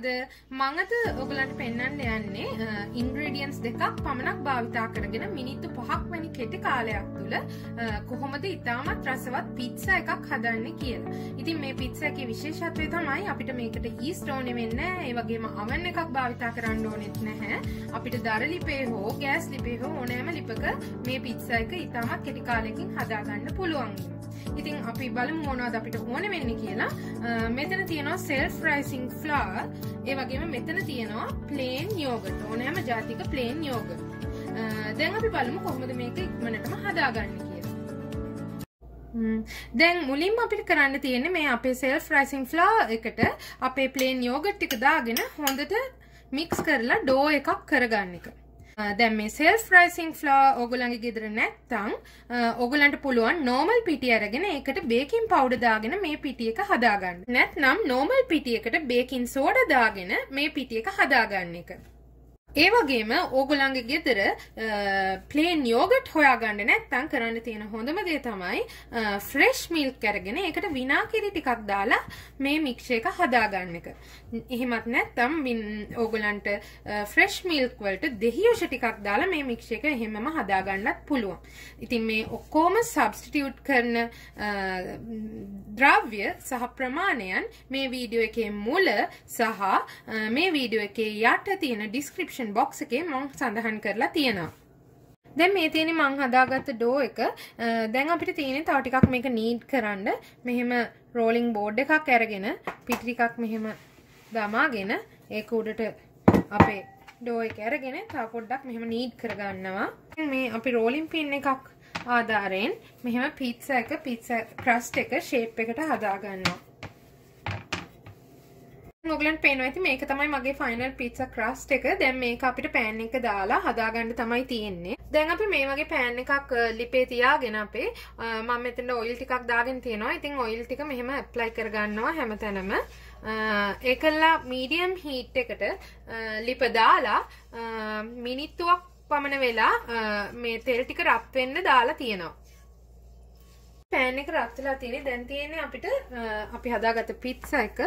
කොහොමද මම අද ඔයගලන්ට පෙන්වන්න යන්නේ ඉන්ග්‍රීඩියන්ට්ස් දෙකක් පමණක් භාවිතා කරගෙන මිනිත්තු 5ක් වැනි කෙටි කාලයක් තුල කොහොමද ඉතාමත් රසවත් පිට්සා එකක් හදන්නේ කියලා. ඉතින් මේ පිට්සා එකේ විශේෂත්වය තමයි අපිට මේකට ඊස්ට් ඕනේ වෙන්නේ නැහැ. ඒ වගේම oven එකක් භාවිතා කරන්න ඕනෙත් නැහැ. අපිට දර ලිපේ හෝ ගෑස් ලිපේ හෝ ඕනෑම ලිපක මේ පිට්සා එක ඉතාමත් කෙටි කාලයකින් හදා ගන්න පුළුවන්. ඉතින් අපි බලමු මොනවද අපිට ඕනේ වෙන්නේ කියලා. මෙතන තියෙනවා self rising flour. ඒ වගේම මෙතන තියෙනවා plain yogurt. ඕනෑම ජාතික plain yogurt. දැන් අපි බලමු කොහොමද මේක ඉක්මනටම හදාගන්නේ කියලා. දැන් මුලින්ම අපිට කරන්න තියෙන්නේ මේ අපේ self rising flour එකට අපේ plain yogurt ටික දාගෙන හොඳට mix කරලා dough එකක් කරගන්න එක. දැන් මේ self rising flour ඕගොල්ලන්ගේ ගෙදර නැත්තම් ඕගොල්ලන්ට පුළුවන් normal පිටි අරගෙන ඒකට baking powder දාගෙන මේ පිටි එක හදාගන්න. නැත්නම් normal පිටියකට baking soda දාගෙන මේ පිටි එක හදාගන්න එක. ඒ වගේම ඕගොල්ලන්ගේ ගෙදර plain yogurt හොයාගන්න නැත්තම් කරන්න තියෙන හොඳම දේ තමයි fresh milk අරගෙන ඒකට විනාකිරි ටිකක් දාලා මේ mix එක හදාගන්න එක. එහෙමත් නැත්තම් ඕගොල්ලන්ට fresh milk වලට දෙහියොෂ ටිකක් දාලා මේ mix එක එහෙමම හදාගන්නත් පුළුවන්. ඉතින් මේ ඔක්කොම substitute කරන ද්‍රව්‍ය සහ ප්‍රමාණයන් මේ වීඩියෝ එකේ මුල සහ මේ වීඩියෝ එකේ යට තියෙන description box එකේ මම සඳහන් කරලා තියෙනවා. දැන් මේ තියෙන්නේ මම හදාගත්ත dough එක. දැන් අපිට තියෙන්නේ තව ටිකක් මේක knead කරන්න. මෙහෙම rolling board එකක් අරගෙන පිටි ටිකක් මෙහෙම දමාගෙන ඒක උඩට අපේ dough එක අරගෙන තව පොඩ්ඩක් මෙහෙම knead කරගන්නවා. මේ අපි rolling pin එකක් ආධාරයෙන් මෙහෙම pizza crust එක shape එකට හදාගන්නවා. ඔයගලන්ට පේනවා ඉතින් මේක තමයි මගේ ෆයිනල් pizza crust එක. දැන් මේක අපිට pan එක දාලා හදාගන්න තමයි තියෙන්නේ. දැන් අපි මේ වගේ pan එකක් ලිපේ තියාගෙන අපේ මම මෙතන oil ටිකක් දාගෙන තියෙනවා. ඉතින් oil ටික මෙහෙම apply කරගන්නවා හැමතැනම. ඒකලා medium heat එකට ලිප දාලා මිනිත්තුවක් පමණ වෙලා මේ තෙල් ටික රත් වෙන්න දාලා තියෙනවා. pan එක රත් වෙලා තියෙන්නේ. දැන් තියෙන්නේ අපිට අපි හදාගත්ත pizza එක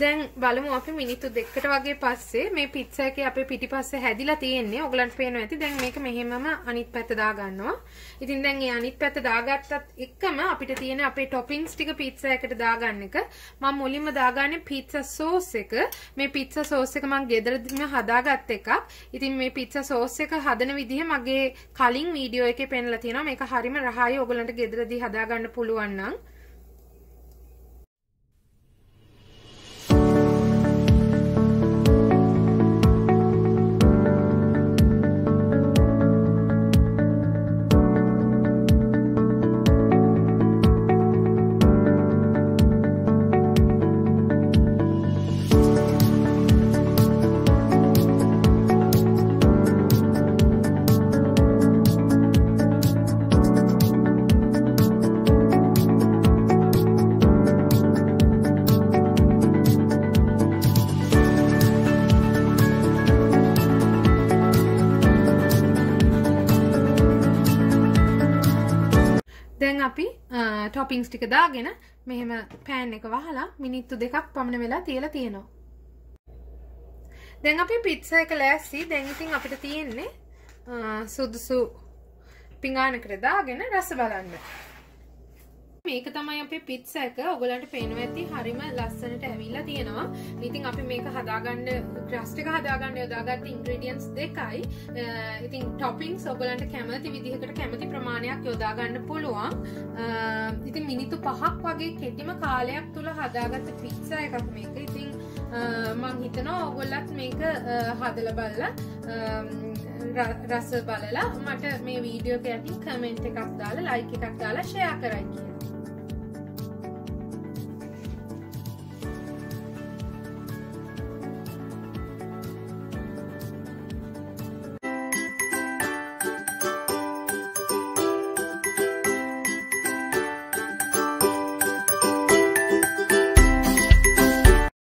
දැන් බලමු අපි මිනිත්තු 2කට වගේ පස්සේ මේ pizza එකේ අපේ පිටිපස්ස හැදිලා තියෙන්නේ. ඔයගලන්ට පේනවා ඇති. දැන් මේක මෙහෙමම අනිත් පැත්ත දාගන්නවා. ඉතින් දැන් මේ අනිත් පැත්ත දාගත්තත් එක්කම අපිට තියෙන අපේ toppings ටික pizza එකට දාගන්න එක. මම මුලින්ම දාගන්නේ pizza sauce එක. මේ pizza sauce එක මම ගෙදරදීම හදාගත්ත එකක්. ඉතින් මේ pizza sauce එක හදන විදිහ මගේ කලින් වීඩියෝ එකේ පෙන්නලා තියෙනවා. මේක හරිම රහයි. ඔයගලන්ට ගෙදරදී හදාගන්න පුළුවන් නම් toppings ටික දාගෙන මෙහෙම pan එක වහලා මිනිත්තු 2ක් පමණ වෙලා තියලා තියෙනවා. දැන් අපි pizza එක ලෑස්ති. දැන් ඉතින් අපිට තියෙන්නේ සුදුසු පිඟානකට දාගෙන රස බලන්න. මේක තමයි අපේ pizza එක. ඔයගලන්ට පේනවා ඇති හරිම ලස්සනට ඇවිල්ලා තියෙනවා. ඉතින් අපි මේක හදාගන්න crust එක හදාගන්න යොදාගත්ත ingredients දෙකයි. ඉතින් toppings ඔයගලන්ට කැමති විදිහකට කැමති ප්‍රමාණයක් යොදාගන්න පුළුවන්. ඉතින් මිනිත්තු 5ක් වගේ කෙටිම කාලයක් තුල හදාගත්ත pizza එකක් මේක. ඉතින් මම හිතනවා ඔයගොල්ලත් මේක හදලා බලලා රස බලලා මට මේ වීඩියෝ එක යටින් comment එකක් දාලා like එකක් දාලා share කරන්න.